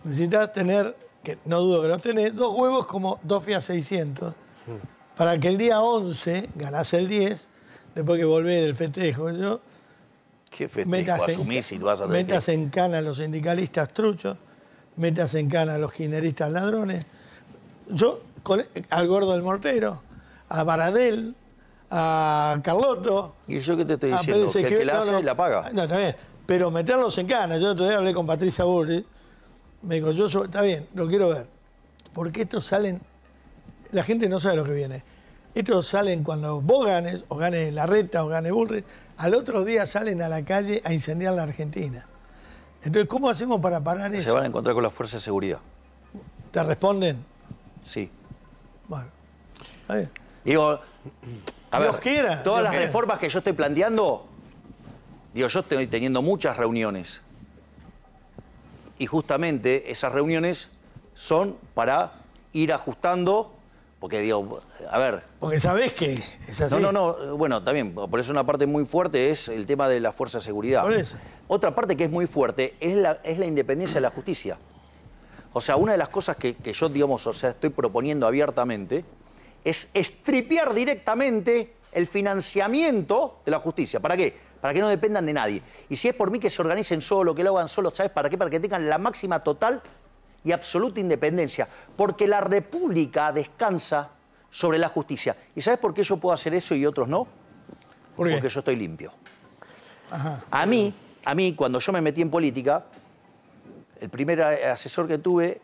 Necesitas tener... que no dudo que no tenés, dos huevos como dos Fiat seiscientos, para que el día once ganás el diez, después que volvés del festejo, yo, ¿qué festejo asumís si vas a tener metas que... en cana a los sindicalistas truchos, metas en cana a los kirchneristas ladrones, yo con, al gordo del mortero, a Baradel, a Carlotto... ¿Y yo qué te estoy diciendo? Pérez, que el que la hace no, no, la paga. No, está bien, pero meterlos en cana. Yo el otro día hablé con Patricia Bullrich. Me dijo, yo soy, está bien, lo quiero ver. Porque estos salen, la gente no sabe lo que viene. Estos salen cuando vos ganes, o gane Larreta, o gane Bullrich, al otro día salen a la calle a incendiar la Argentina. Entonces, ¿cómo hacemos para parar eso? Se van a encontrar con las fuerzas de seguridad. ¿Te responden? Sí. Bueno, está bien. Digo, a ver, quiera, todas las quiera. reformas que yo estoy planteando, digo, yo estoy teniendo muchas reuniones. Y justamente esas reuniones son para ir ajustando, porque digo, a ver... Porque sabés que es así. No, no, no, bueno, también, por eso una parte muy fuerte es el tema de la fuerza de seguridad. Por eso. Otra parte que es muy fuerte es la, es la independencia de la justicia. O sea, una de las cosas que, que yo, digamos, o sea, estoy proponiendo abiertamente es estripear directamente el financiamiento de la justicia. ¿Para qué? Para que no dependan de nadie. Y si es por mí, que se organicen solo, que lo hagan solo, ¿sabes para qué? Para que tengan la máxima total y absoluta independencia. Porque la República descansa sobre la justicia. ¿Y sabes por qué yo puedo hacer eso y otros no? ¿Por qué? Porque yo estoy limpio. Ajá. A mí, a mí, cuando yo me metí en política, el primer asesor que tuve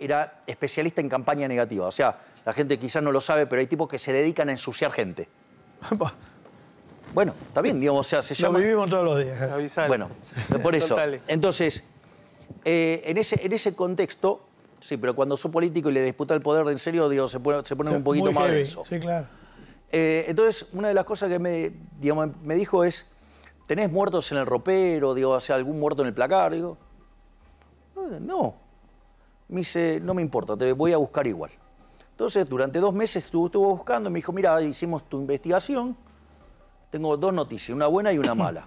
era especialista en campaña negativa. O sea, la gente quizás no lo sabe, pero hay tipos que se dedican a ensuciar gente. Bueno, está bien, digamos, o sea, se llama... Lo vivimos todos los días. Avisale. Bueno, por eso. Entonces, eh, en, ese, en ese contexto, sí, pero cuando sos político y le disputa el poder en serio, digo, se pone, se pone o sea, un poquito más denso. Sí, claro. Eh, entonces, una de las cosas que me, digamos, me dijo es, ¿tenés muertos en el ropero? Digo, o sea, ¿algún muerto en el placar? Digo, no. Me dice, no me importa, te voy a buscar igual. Entonces, durante dos meses estuvo, estuvo buscando, me dijo, mira, hicimos tu investigación. Tengo dos noticias, una buena y una mala.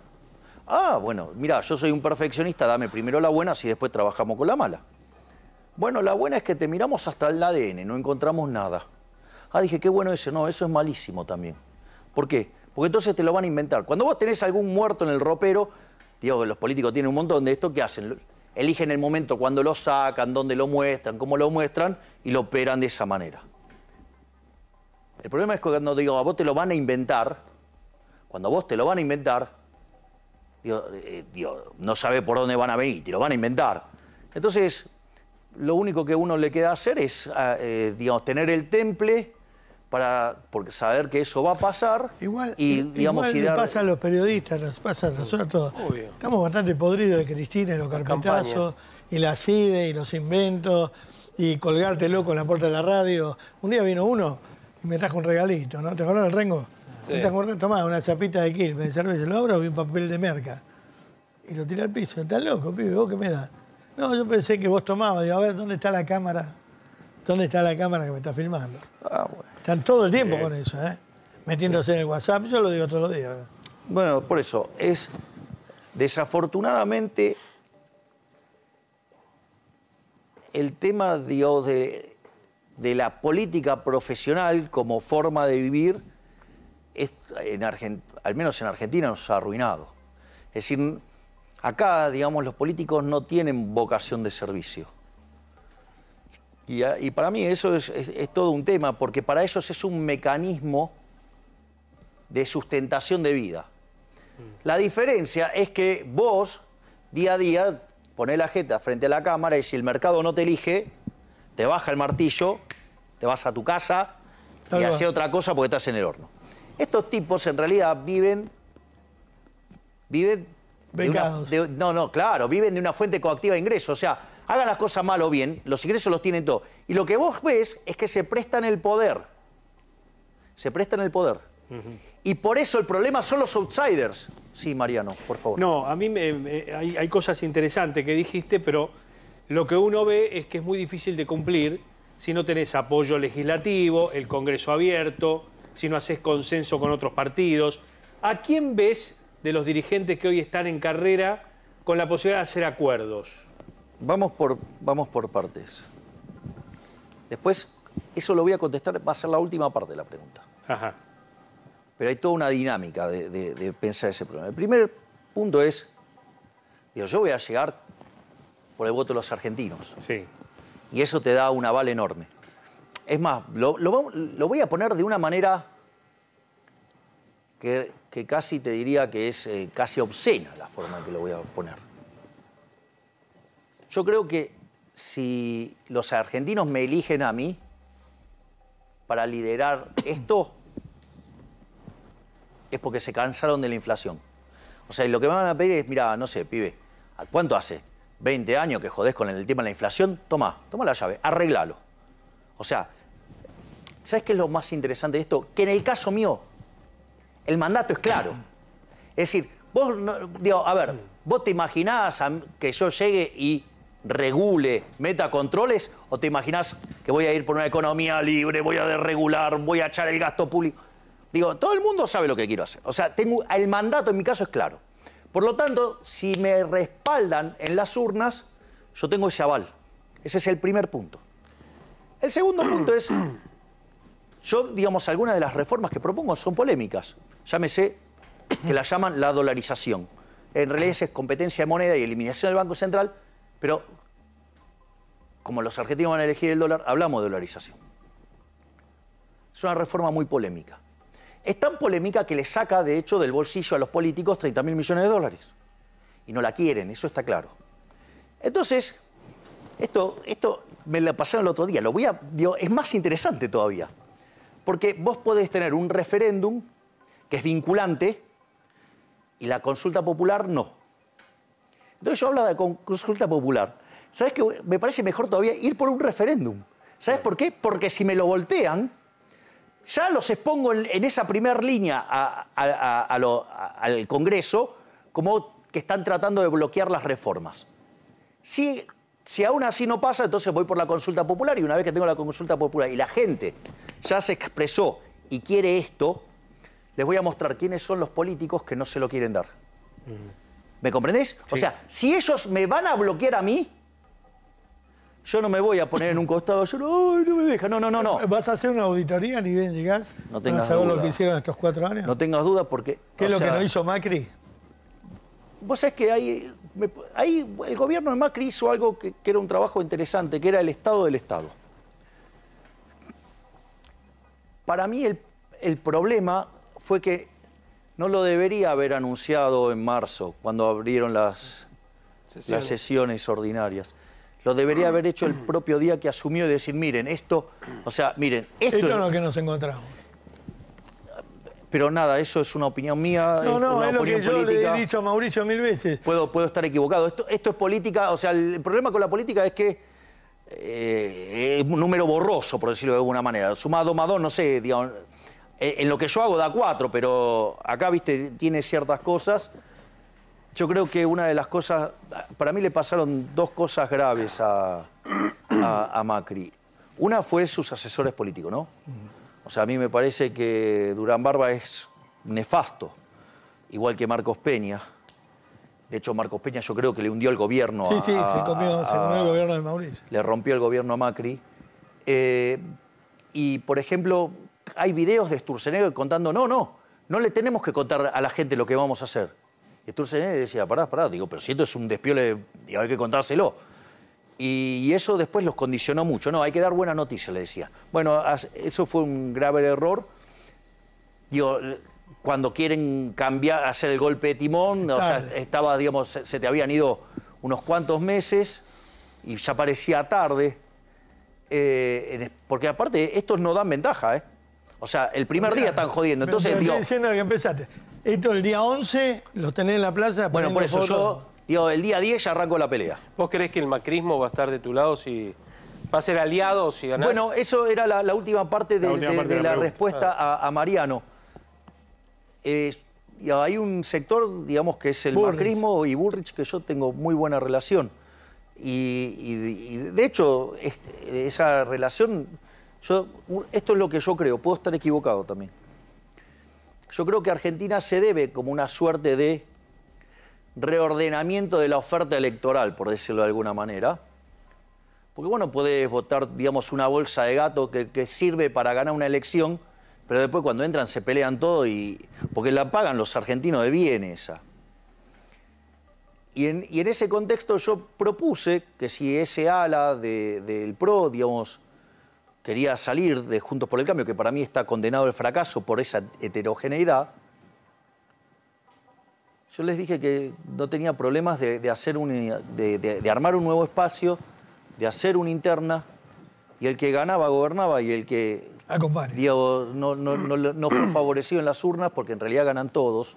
Ah, bueno, mira, yo soy un perfeccionista, dame primero la buena, así después trabajamos con la mala. Bueno, la buena es que te miramos hasta el A D N, no encontramos nada. Ah, dije, qué bueno eso, no, eso es malísimo también. ¿Por qué? Porque entonces te lo van a inventar. Cuando vos tenés algún muerto en el ropero, digo que los políticos tienen un montón de esto, ¿qué hacen? eligen el momento cuando lo sacan, dónde lo muestran, cómo lo muestran y lo operan de esa manera. El problema es que cuando digo, a vos te lo van a inventar, cuando a vos te lo van a inventar, digo, eh, digo, no sabe por dónde van a venir, te lo van a inventar. Entonces, lo único que uno le queda hacer es, eh, digamos, tener el temple para porque saber que eso va a pasar. Igual, y, digamos, igual idear... le pasa a los periodistas, nos pasa a nosotros todos. Obvio. Estamos bastante podridos de Cristina y los carpetazos, y la CIDE, y los inventos, y colgártelo con la puerta de la radio. Un día vino uno y me trajo un regalito, ¿no? ¿Te acordás del Rengo? Sí. Me trajo un... Tomá, una chapita de Quilmes, me de cerveza, lo abro y un papel de merca. Y lo tiré al piso. ¿Estás loco, pibe? ¿Vos qué me das? No, yo pensé que vos tomabas. Digo, a ver, ¿dónde está la cámara? ¿Dónde está la cámara que me está filmando? Ah, bueno. Están todo el tiempo Bien. con eso, ¿eh? Metiéndose Bien. en el WhatsApp, yo lo digo todos los días. Bueno, por eso, es desafortunadamente el tema, digamos, de, de la política profesional como forma de vivir, es, en Argent, al menos en Argentina, nos ha arruinado. Es decir, acá, digamos, los políticos no tienen vocación de servicio. Y, y para mí eso es, es, es todo un tema, porque para ellos es un mecanismo de sustentación de vida. La diferencia es que vos, día a día, ponés la jeta frente a la cámara y si el mercado no te elige, te baja el martillo, te vas a tu casa Tal y haces otra cosa porque estás en el horno. Estos tipos en realidad viven... viven de una, de, no, no, claro, viven de una fuente coactiva de ingresos, o sea... Hagan las cosas mal o bien, los ingresos los tienen todos. Y lo que vos ves es que se prestan el poder. Se prestan el poder. Uh-huh. Y por eso el problema son los outsiders. Sí, Mariano, por favor. No, a mí me, me, hay, hay cosas interesantes que dijiste, pero lo que uno ve es que es muy difícil de cumplir si no tenés apoyo legislativo, el Congreso abierto, si no haces consenso con otros partidos. ¿A quién ves de los dirigentes que hoy están en carrera con la posibilidad de hacer acuerdos? Vamos por, vamos por partes. Después, eso lo voy a contestar, va a ser la última parte de la pregunta. Ajá. Pero hay toda una dinámica de, de, de pensar ese problema. El primer punto es, digo, yo voy a llegar por el voto de los argentinos. Sí. Y eso te da un aval enorme. Es más, lo, lo, lo voy a poner de una manera que, que casi te diría que es eh, casi obscena la forma en que lo voy a poner. Yo creo que si los argentinos me eligen a mí para liderar esto, es porque se cansaron de la inflación. O sea, lo que me van a pedir es, mira, no sé, pibe, ¿cuánto hace? veinte años que jodés con el tema de la inflación. Tomá, toma la llave, arreglalo. O sea, ¿sabes qué es lo más interesante de esto? Que en el caso mío, el mandato es claro. Es decir, vos, no, digo, a ver, ¿vos te imaginás que yo llegue y regule, meta controles? ¿O te imaginás que voy a ir por una economía libre, voy a desregular, voy a echar el gasto público? Digo, todo el mundo sabe lo que quiero hacer. O sea, tengo el mandato, en mi caso, es claro. Por lo tanto, si me respaldan en las urnas, yo tengo ese aval. Ese es el primer punto. El segundo punto es, yo, digamos, algunas de las reformas que propongo son polémicas. Llámese, que la llaman la dolarización. En realidad es competencia de moneda y eliminación del Banco Central, pero como los argentinos van a elegir el dólar, hablamos de dolarización. Es una reforma muy polémica. Es tan polémica que le saca, de hecho, del bolsillo a los políticos treinta mil millones de dólares. Y no la quieren, eso está claro. Entonces, esto, esto me lo pasaron el otro día. Lo voy a, digo, es más interesante todavía. Porque vos podés tener un referéndum que es vinculante, y la consulta popular no. Entonces yo hablaba de consulta popular. ¿Sabes qué? Me parece mejor todavía ir por un referéndum. ¿Sabes por qué? Porque si me lo voltean, ya los expongo en, en esa primera línea a, a, a, a lo, a, al Congreso como que están tratando de bloquear las reformas. Si, si aún así no pasa, entonces voy por la consulta popular y una vez que tengo la consulta popular y la gente ya se expresó y quiere esto, les voy a mostrar quiénes son los políticos que no se lo quieren dar. Uh-huh. ¿Me comprendés? Sí. O sea, si ellos me van a bloquear a mí, yo no me voy a poner en un costado, yo no, no me deja, no, no, no, no. ¿Vas a hacer una auditoría ni bien llegás? No tengas duda. ¿Sabés lo que hicieron estos cuatro años? No tengas duda porque... ¿Qué es lo sea... que no hizo Macri? Vos sabés que ahí, me, ahí el gobierno de Macri hizo algo que, que era un trabajo interesante, que era el Estado del Estado. Para mí el, el problema fue que no lo debería haber anunciado en marzo, cuando abrieron las, Sesión. las sesiones ordinarias. Lo debería haber hecho el propio día que asumió y decir, miren, esto... O sea, miren, esto... Esto es lo que nos encontramos. Pero nada, eso es una opinión mía. No, no, es lo que yo le he dicho a Mauricio mil veces. Puedo, puedo estar equivocado. Esto, esto es política, o sea, el problema con la política es que eh, es un número borroso, por decirlo de alguna manera. Sumado más dos, no sé, digamos, en lo que yo hago da cuatro, pero acá, viste, tiene ciertas cosas. Yo creo que una de las cosas, para mí le pasaron dos cosas graves a, a, a Macri. Una fue sus asesores políticos, ¿no? O sea, a mí me parece que Durán Barba es nefasto, igual que Marcos Peña. De hecho, Marcos Peña yo creo que le hundió el gobierno. Sí, a, sí, se comió, a, se comió el gobierno de Mauricio. Le rompió el gobierno a Macri. Eh, y, por ejemplo, hay videos de Sturzenegger contando, no, no, no le tenemos que contar a la gente lo que vamos a hacer. Y Sturzenegger decía, pará, pará, digo, pero si esto es un despiole, y hay que contárselo. Y eso después los condicionó mucho. No, hay que dar buena noticia, le decía. Bueno, eso fue un grave error. Digo, cuando quieren cambiar, hacer el golpe de timón, o sea, estaba, digamos, se te habían ido unos cuantos meses y ya parecía tarde. Eh, porque aparte, estos no dan ventaja, ¿eh? O sea, el primer día están jodiendo. Entonces, digo... diciendo que empezaste. Esto el día once, los tenés en la plaza... Bueno, por eso yo... Digo, el día diez ya arranco la pelea. ¿Vos creés que el macrismo va a estar de tu lado si va a ser aliado, si ganás? Bueno, eso era la, la última parte de la, última de, parte de de la, la respuesta ah. a, a Mariano. Eh, y hay un sector, digamos, que es el Bullrich. Macrismo y Bullrich, que yo tengo muy buena relación. Y, y, y de hecho, es, esa relación... Yo, esto es lo que yo creo, puedo estar equivocado también. Yo creo que Argentina se debe como una suerte de... reordenamiento de la oferta electoral, por decirlo de alguna manera. Porque bueno, podés votar, digamos, una bolsa de gato que, que sirve para ganar una elección, pero después cuando entran se pelean todo y... porque la pagan los argentinos de bien esa. Y en, y en ese contexto yo propuse que si ese ala de, del PRO, digamos, quería salir de Juntos por el Cambio, que para mí está condenado al fracaso por esa heterogeneidad... Yo les dije que no tenía problemas de, de, hacer un, de, de, de armar un nuevo espacio, de hacer una interna, y el que ganaba gobernaba y el que digo, no, no, no, no fue favorecido en las urnas, porque en realidad ganan todos,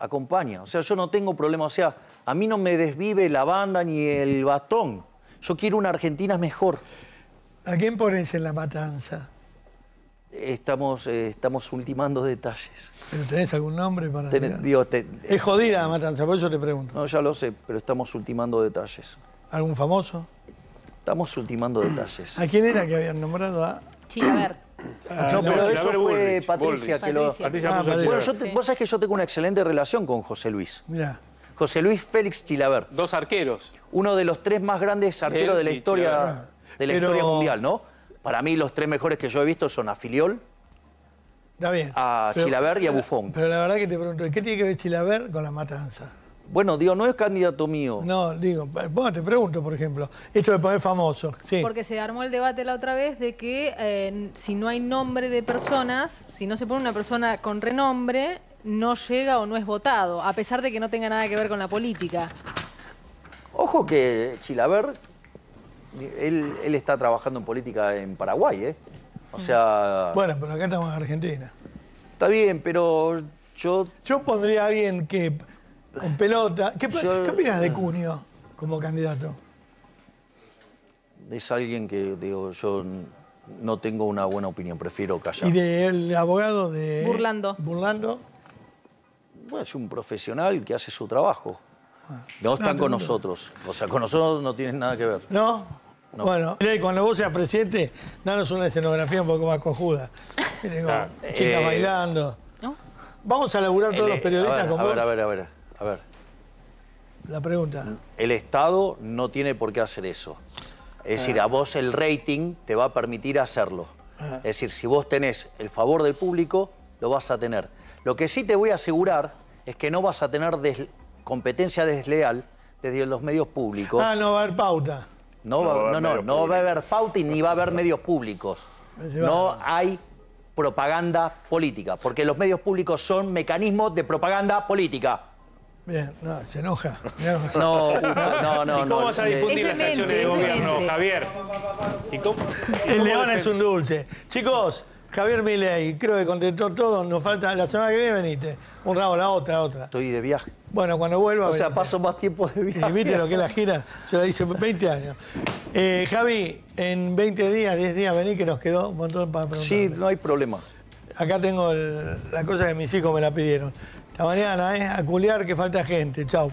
acompaña. O sea, yo no tengo problema, o sea, a mí no me desvive la banda ni el bastón. Yo quiero una Argentina mejor. ¿A quién pones en la matanza? Estamos, eh, estamos ultimando detalles. ¿Pero tenés algún nombre para Ten, digo, te, Es jodida la matanza, por eso te pregunto. No, ya lo sé, pero estamos ultimando detalles. ¿Algún famoso? Estamos ultimando detalles. ¿A quién era que habían nombrado? A Chilavert. Ah, no, no, pero Chilavert, eso fue Bullrich, Patricia. Bullrich. Que lo... Patricia. Ah, bueno, yo te, vos sabés que yo tengo una excelente relación con José Luis. Mirá. José Luis Félix Chilavert. Dos arqueros. Uno de los tres más grandes arqueros Él de la, historia, de la pero... historia mundial, ¿no? Para mí los tres mejores que yo he visto son a Filiol, Está bien, a pero, Chilavert y a Buffon. Pero la verdad que te pregunto, ¿qué tiene que ver Chilavert con la matanza? Bueno, digo, no es candidato mío. No, digo, bueno, te pregunto, por ejemplo, esto de poner famoso. Sí. Porque se armó el debate la otra vez de que eh, si no hay nombre de personas, si no se pone una persona con renombre, no llega o no es votado, a pesar de que no tenga nada que ver con la política. Ojo que Chilavert... Él, él está trabajando en política en Paraguay, ¿eh? O sea... Bueno, pero acá estamos en Argentina. Está bien, pero yo... Yo pondría a alguien que... con pelota... ¿Qué, yo... ¿qué opinas de Cunio como candidato? Es alguien que, digo, yo no tengo una buena opinión, prefiero callar. ¿Y del abogado de... Burlando? Burlando. Bueno, es un profesional que hace su trabajo. Ah. No están no, con nosotros. O sea, con nosotros no tienen nada que ver. ¿No? No. Bueno, cuando vos seas presidente, danos una escenografía un poco más cojuda. Claro. Chicas eh, bailando. ¿No? Vamos a laburar todos el, los periodistas a ver, con a vos. A ver, a ver, a ver. La pregunta. El Estado no tiene por qué hacer eso. Es ah. decir, a vos el rating te va a permitir hacerlo. Ah. Es decir, si vos tenés el favor del público, lo vas a tener. Lo que sí te voy a asegurar es que no vas a tener des... competencia desleal desde los medios públicos. Ah, no va a haber pauta. No, no, va, no, no, no va a haber pauta y ni va a haber medios públicos. No hay propaganda política, porque los medios públicos son mecanismos de propaganda política. Bien, no, se enoja. No, no, no, no. ¿Y cómo vas a difundir las acciones de gobierno, Javier? ¿Y cómo, y el león es un dulce. Chicos, Javier Milei, creo que contestó todo. Nos falta la semana que viene, venite. Un rabo, la otra, la otra. Estoy de viaje. Bueno, cuando vuelva... O sea, venite. Paso más tiempo de viaje. Y viste lo que es la gira, yo la hice veinte años. Eh, Javi, en veinte días, diez días, vení que nos quedó un montón para preguntar. Sí, no hay problema. Acá tengo el, la cosa que mis hijos me la pidieron. Hasta mañana, ¿eh? A culiar que falta gente. Chau.